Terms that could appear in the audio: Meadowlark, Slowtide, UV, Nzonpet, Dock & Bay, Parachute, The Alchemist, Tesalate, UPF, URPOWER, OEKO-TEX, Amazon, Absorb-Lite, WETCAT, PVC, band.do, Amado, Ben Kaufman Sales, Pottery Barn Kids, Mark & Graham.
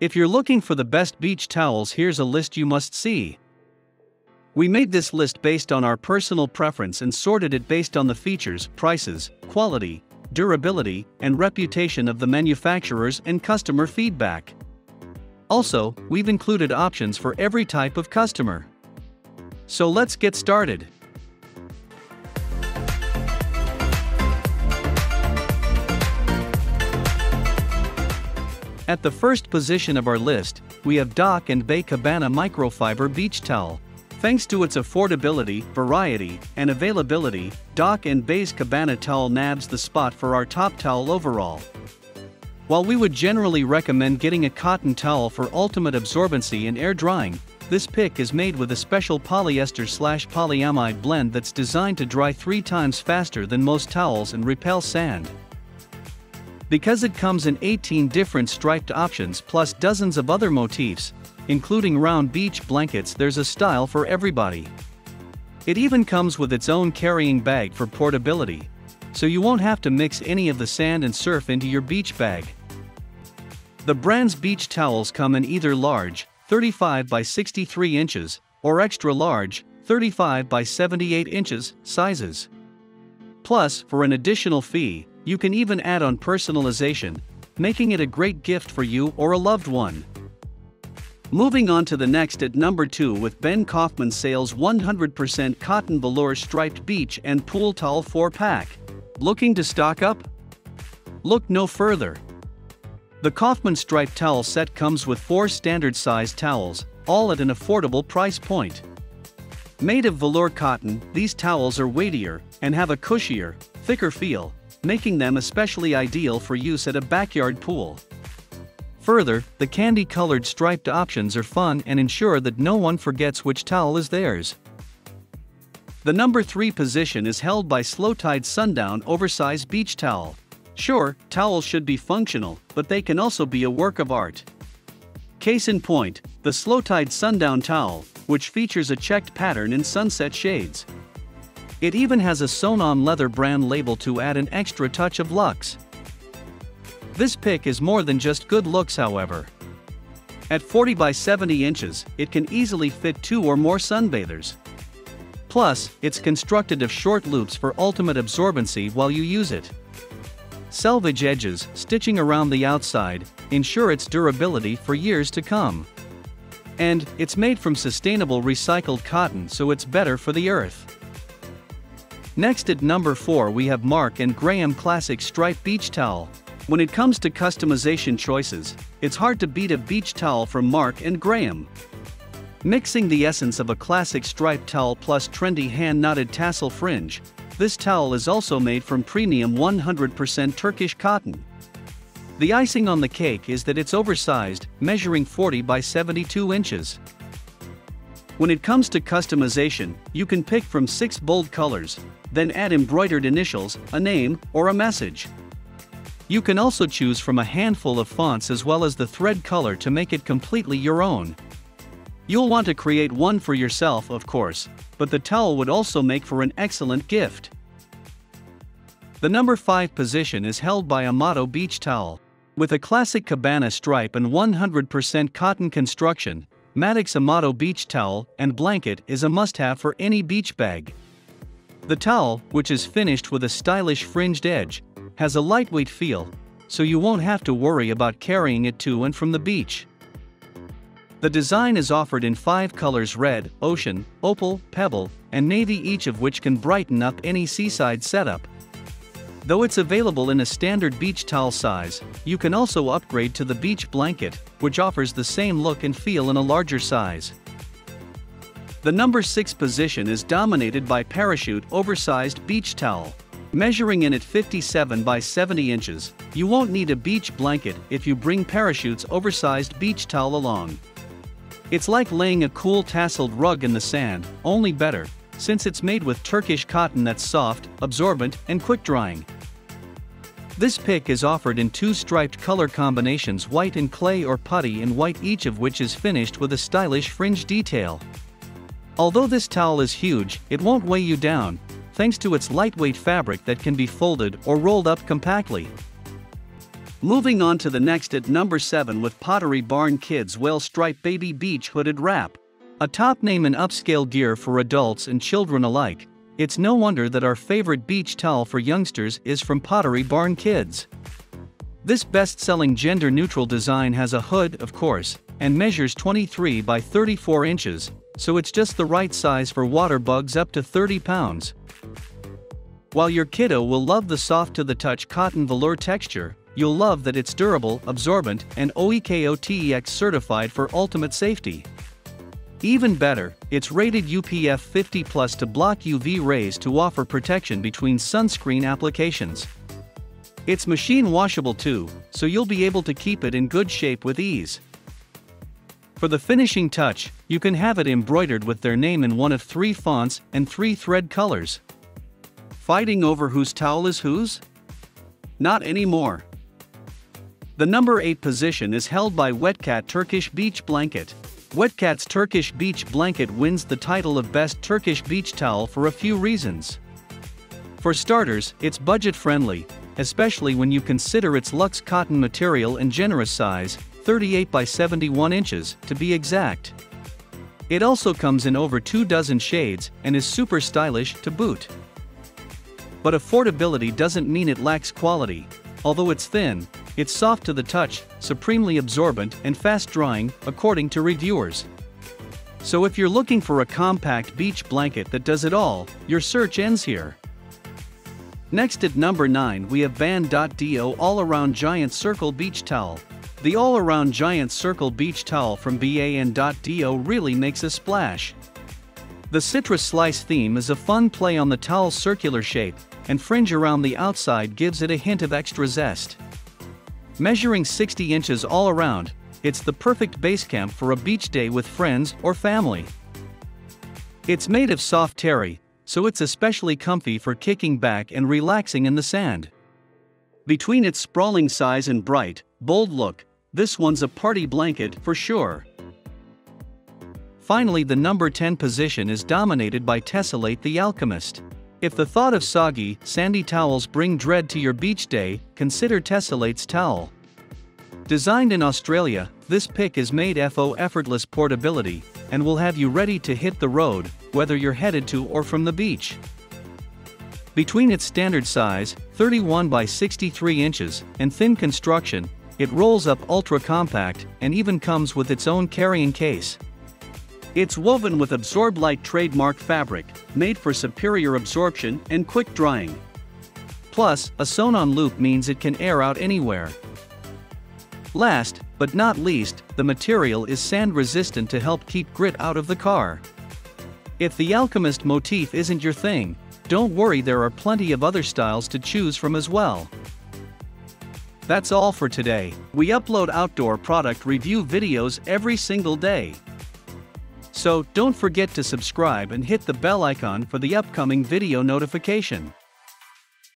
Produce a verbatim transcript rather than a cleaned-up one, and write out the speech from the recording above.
If you're looking for the best beach towels, here's a list you must see. We made this list based on our personal preference and sorted it based on the features, prices, quality, durability, and reputation of the manufacturers and customer feedback. Also, we've included options for every type of customer. So let's get started. At the first position of our list, we have Dock and Bay Cabana Microfiber Beach Towel. Thanks to its affordability, variety, and availability, Dock and Bay's Cabana towel nabs the spot for our top towel overall. While we would generally recommend getting a cotton towel for ultimate absorbency and air drying, this pick is made with a special polyester-slash-polyamide blend that's designed to dry three times faster than most towels and repel sand. Because it comes in eighteen different striped options plus dozens of other motifs, including round beach blankets, there's a style for everybody. It even comes with its own carrying bag for portability, so you won't have to mix any of the sand and surf into your beach bag. The brand's beach towels come in either large, thirty-five by sixty-three inches, or extra large, thirty-five by seventy-eight inches, sizes. Plus, for an additional fee, you can even add on personalization, making it a great gift for you or a loved one. Moving on to the next at number two with Ben Kaufman Sales one hundred percent Cotton Velour Striped Beach and Pool Towel four pack. Looking to stock up? Look no further. The Kaufman Striped Towel set comes with four standard size towels, all at an affordable price point. Made of velour cotton, these towels are weightier and have a cushier, thicker feel, making them especially ideal for use at a backyard pool. Further, the candy-colored striped options are fun and ensure that no one forgets which towel is theirs. The number three position is held by Slowtide Sundown Oversized Beach Towel. Sure, towels should be functional, but they can also be a work of art. Case in point, the Slowtide Sundown Towel, which features a checked pattern in sunset shades. It even has a sewn-on leather brand label to add an extra touch of luxe. This pick is more than just good looks, however. At forty by seventy inches, it can easily fit two or more sunbathers. Plus, it's constructed of short loops for ultimate absorbency while you use it. Selvage edges, stitching around the outside, ensure its durability for years to come. And it's made from sustainable recycled cotton, so it's better for the earth. Next at number four we have Mark and Graham Classic Striped Beach Towel. When it comes to customization choices, it's hard to beat a beach towel from Mark and Graham. Mixing the essence of a classic striped towel plus trendy hand-knotted tassel fringe, this towel is also made from premium one hundred percent Turkish cotton. The icing on the cake is that it's oversized, measuring forty by seventy-two inches. When it comes to customization, you can pick from six bold colors, then add embroidered initials, a name, or a message. You can also choose from a handful of fonts as well as the thread color to make it completely your own. You'll want to create one for yourself, of course, but the towel would also make for an excellent gift. The number five position is held by Amado Beach Towel. With a classic cabana stripe and one hundred percent cotton construction, Maddox Amado Beach Towel and Blanket is a must-have for any beach bag. The towel, which is finished with a stylish fringed edge, has a lightweight feel, so you won't have to worry about carrying it to and from the beach. The design is offered in five colors: red, ocean, opal, pebble, and navy, each of which can brighten up any seaside setup. Though it's available in a standard beach towel size, you can also upgrade to the beach blanket, which offers the same look and feel in a larger size. The number six position is dominated by Parachute Oversized Beach Towel. Measuring in at fifty-seven by seventy inches, you won't need a beach blanket if you bring Parachute's oversized beach towel along. It's like laying a cool tasseled rug in the sand, only better, since it's made with Turkish cotton that's soft, absorbent, and quick-drying. This pick is offered in two striped color combinations: white and clay or putty and white, each of which is finished with a stylish fringe detail. Although this towel is huge, it won't weigh you down, thanks to its lightweight fabric that can be folded or rolled up compactly. Moving on to the next at number seven with Pottery Barn Kids Whale Stripe Baby Beach Hooded Wrap. A top name in upscale gear for adults and children alike, it's no wonder that our favorite beach towel for youngsters is from Pottery Barn Kids. This best-selling gender-neutral design has a hood, of course, and measures twenty-three by thirty-four inches, so it's just the right size for water bugs up to thirty pounds. While your kiddo will love the soft-to-the-touch cotton velour texture, you'll love that it's durable, absorbent, and O E K O T E X certified for ultimate safety. Even better, it's rated U P F fifty plus to block U V rays to offer protection between sunscreen applications. It's machine washable too, so you'll be able to keep it in good shape with ease. For the finishing touch, you can have it embroidered with their name in one of three fonts and three thread colors. Fighting over whose towel is whose? Not anymore. The number eight position is held by WETCAT Turkish Beach Blanket. WETCAT's Turkish Beach Blanket wins the title of Best Turkish Beach Towel for a few reasons. For starters, it's budget-friendly, especially when you consider its luxe cotton material and generous size, thirty-eight by seventy-one inches, to be exact. It also comes in over two dozen shades and is super stylish to boot. But affordability doesn't mean it lacks quality. Although it's thin, it's soft to the touch, supremely absorbent and fast-drying, according to reviewers. So if you're looking for a compact beach blanket that does it all, your search ends here. Next at number nine we have band dot do All-Around Giant Circle Beach Towel. The All-Around Giant Circle Beach Towel from band dot do really makes a splash. The citrus slice theme is a fun play on the towel's circular shape, and fringe around the outside gives it a hint of extra zest. Measuring sixty inches all around, it's the perfect base camp for a beach day with friends or family. It's made of soft terry, so it's especially comfy for kicking back and relaxing in the sand. Between its sprawling size and bright, bold look, this one's a party blanket for sure. Finally, the number ten position is dominated by Tesalate the Alchemist. If the thought of soggy, sandy towels bring dread to your beach day, consider Tesalate's towel. Designed in Australia, this pick is made for effortless portability and will have you ready to hit the road, whether you're headed to or from the beach. Between its standard size, thirty-one by sixty-three inches, and thin construction, it rolls up ultra-compact and even comes with its own carrying case. It's woven with Absorb-Lite trademark fabric, made for superior absorption and quick drying. Plus, a sewn-on loop means it can air out anywhere. Last, but not least, the material is sand-resistant to help keep grit out of the car. If the Alchemist motif isn't your thing, don't worry, there are plenty of other styles to choose from as well. That's all for today. We upload outdoor product review videos every single day. So, don't forget to subscribe and hit the bell icon for the upcoming video notification.